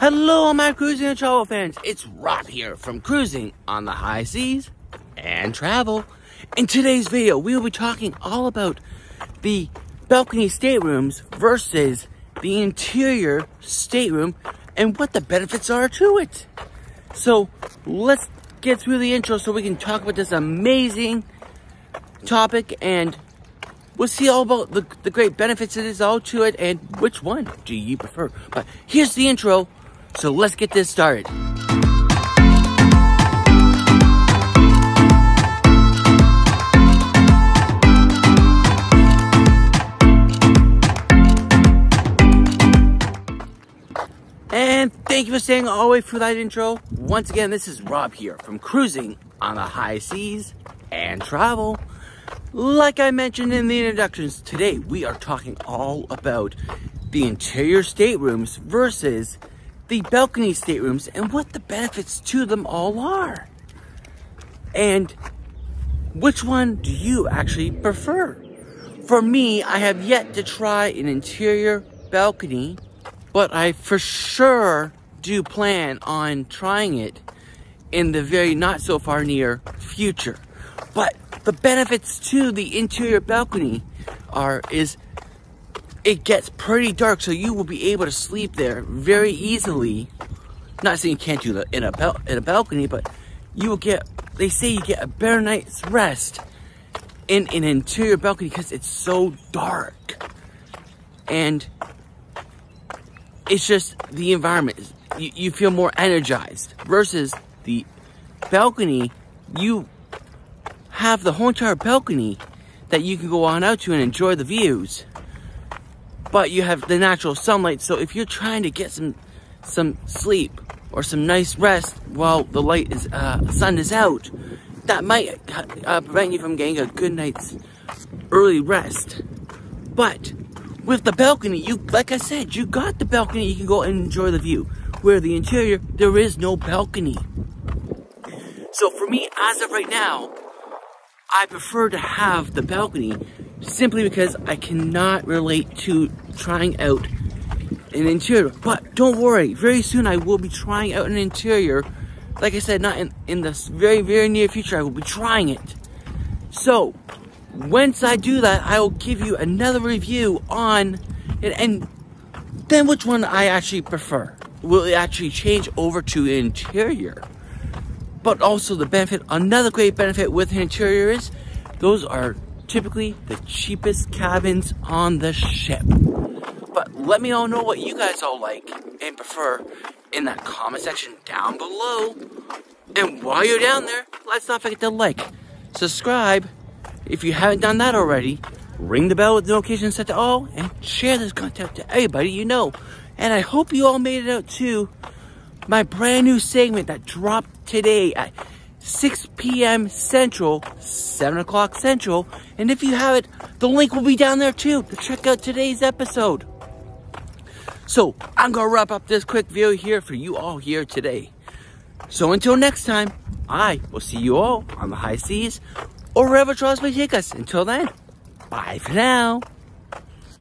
Hello, my cruising and travel fans. It's Rob here from Cruising on the High Seas and Travel. In today's video, we will be talking all about the balcony staterooms versus the interior stateroom and what the benefits are to it. So let's get through the intro so we can talk about this amazing topic, and we'll see all about the great benefits it is all to it and which one do you prefer. But here's the intro. So let's get this started. And thank you for staying all the way through that intro. Once again, this is Rob here from Cruising on the High Seas and Travel. Like I mentioned in the introductions, today we are talking all about the interior staterooms versus the balcony staterooms and what the benefits to them all are. And which one do you actually prefer? For me, I have yet to try an interior balcony, but I for sure do plan on trying it in the very not so far near future. But the benefits to the interior balcony is it gets pretty dark, so you will be able to sleep there very easily. Not saying you can't do that in a balcony, but you will get, they say you get a better night's rest in an interior balcony because it's so dark. And it's just the environment. You feel more energized versus the balcony. You have the whole entire balcony that you can go on out to and enjoy the views. But you have the natural sunlight, so if you're trying to get some sleep or some nice rest while the light is sun is out, that might prevent you from getting a good night's early rest. But with the balcony, you, like I said, you got the balcony, you can go and enjoy the view. Where the interior, there is no balcony. So for me, as of right now, I prefer to have the balcony, simply because I cannot relate to trying out an interior. But don't worry, very soon I will be trying out an interior. Like I said, not in the very, very near future, I will be trying it. So, once I do that, I will give you another review on it, and then which one I actually prefer. Will it actually change over to interior? But also the benefit, another great benefit with an interior is, those are typically the cheapest cabins on the ship. But let me all know what you guys all like and prefer in that comment section down below. And while you're down there, let's not forget to like, subscribe if you haven't done that already, ring the bell with the notification set to all, and share this content to everybody you know. And I hope you all made it out to my brand new segment that dropped today at 6 p.m. Central, 7 o'clock Central. And if you have it, the link will be down there too to check out today's episode. So I'm going to wrap up this quick video here for you all here today. So until next time, I will see you all on the high seas or wherever trials may take us. Until then, bye for now.